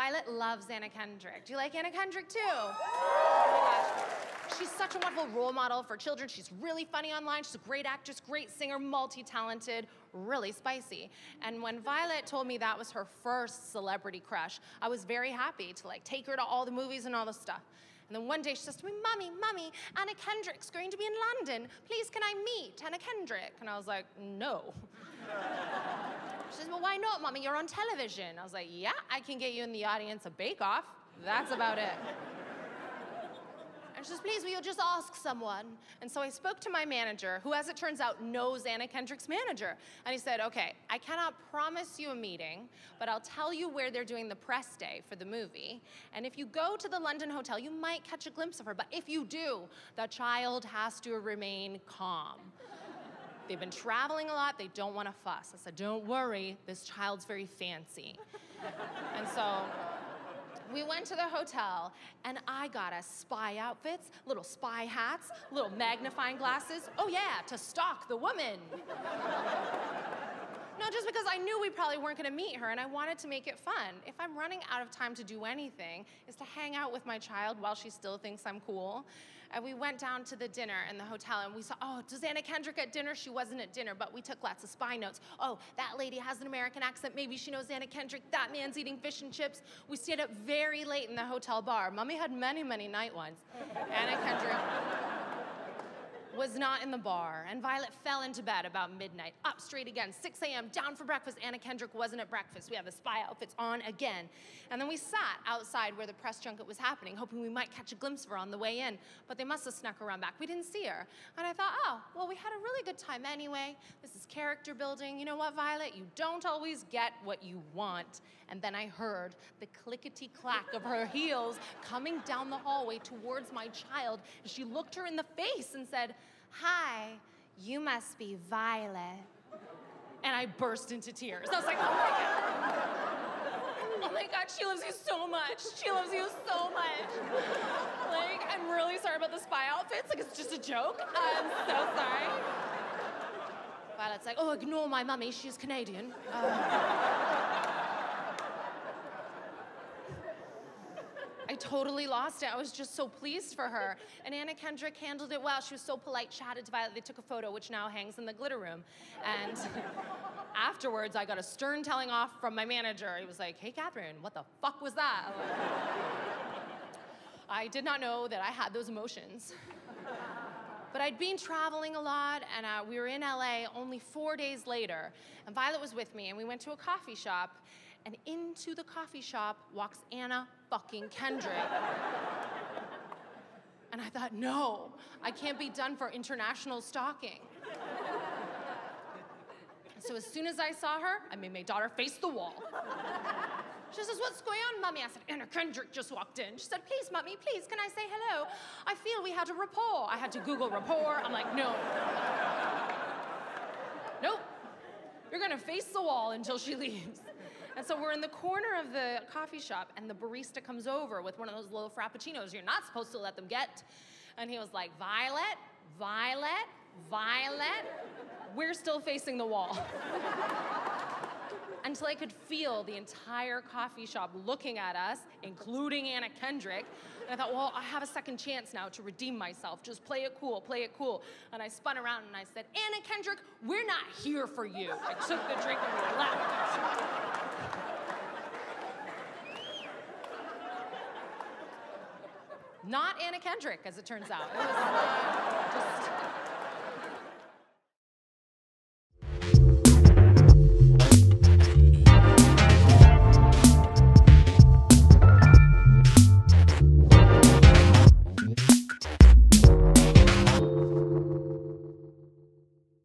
Violet loves Anna Kendrick. Do you like Anna Kendrick too? Oh my gosh. She's such a wonderful role model for children. She's really funny online. She's a great actress, great singer, multi-talented, really spicy. And when Violet told me that was her first celebrity crush, I was very happy to like take her to all the movies and all the stuff. And then one day she says to me, "Mommy, Mommy, Anna Kendrick's going to be in London. Please, can I meet Anna Kendrick?" And I was like, "No." She says, "Well, why not, Mommy? You're on television." I was like, "Yeah, I can get you in the audience of Bake Off. That's about it." And she says, "Please, will you just ask someone?" And so I spoke to my manager, who, as it turns out, knows Anna Kendrick's manager. And he said, "Okay, I cannot promise you a meeting, but I'll tell you where they're doing the press day for the movie. And if you go to the London hotel, you might catch a glimpse of her. But if you do, the child has to remain calm. They've been traveling a lot, they don't want to fuss." I said, "Don't worry, this child's very fancy." And so we went to the hotel and I got us spy outfits, little spy hats, little magnifying glasses. Oh yeah, to stalk the woman. No, just because I knew we probably weren't gonna meet her and I wanted to make it fun. If I'm running out of time to do anything, is to hang out with my child while she still thinks I'm cool. And we went down to the dinner in the hotel and we saw, "Oh, does Anna Kendrick at dinner?" She wasn't at dinner, but we took lots of spy notes. "Oh, that lady has an American accent. Maybe she knows Anna Kendrick. That man's eating fish and chips." We stayed up very late in the hotel bar. Mommy had many, many night ones. Anna Kendrick was not in the bar, and Violet fell into bed about midnight. Up straight again, 6 a.m., down for breakfast. Anna Kendrick wasn't at breakfast. We had the spy outfits on again. And then we sat outside where the press junket was happening, hoping we might catch a glimpse of her on the way in, but they must have snuck around back. We didn't see her. And I thought, "Oh, well, we had a really good time anyway. This is character building. You know what, Violet? You don't always get what you want." And then I heard the clickety-clack of her heels coming down the hallway towards my child. And she looked her in the face and said, "Hi, you must be Violet." And I burst into tears. I was like, "Oh my God. Oh my God, she loves you so much. She loves you so much. Like, I'm really sorry about the spy outfits. Like, it's just a joke. I'm so sorry." Violet's like, "Oh, ignore my mummy. She's Canadian." I totally lost it. I was just so pleased for her. And Anna Kendrick handled it well. She was so polite, chatted to Violet. They took a photo, which now hangs in the Glitter Room. And afterwards, I got a stern telling off from my manager. He was like, "Hey, Catherine, what the fuck was that?" I did not know that I had those emotions. But I'd been traveling a lot, and we were in LA only 4 days later. And Violet was with me, and we went to a coffee shop. And into the coffee shop walks Anna fucking Kendrick. And I thought, "No, I can't be done for international stalking." So as soon as I saw her, I made my daughter face the wall. She says, "What's going on, Mommy?" I said, "Anna Kendrick just walked in." She said, "Please, Mommy, please, can I say hello? I feel we had a rapport." I had to Google rapport. I'm like, "No. Nope. You're gonna face the wall until she leaves." And so we're in the corner of the coffee shop and the barista comes over with one of those little frappuccinos you're not supposed to let them get. And he was like, "Violet, Violet, Violet, we're still facing the wall." Until I could feel the entire coffee shop looking at us, including Anna Kendrick. And I thought, "Well, I have a second chance now to redeem myself. Just play it cool, play it cool." And I spun around and I said, "Anna Kendrick, we're not here for you." I took the drink and we left. Not Anna Kendrick, as it turns out. It was just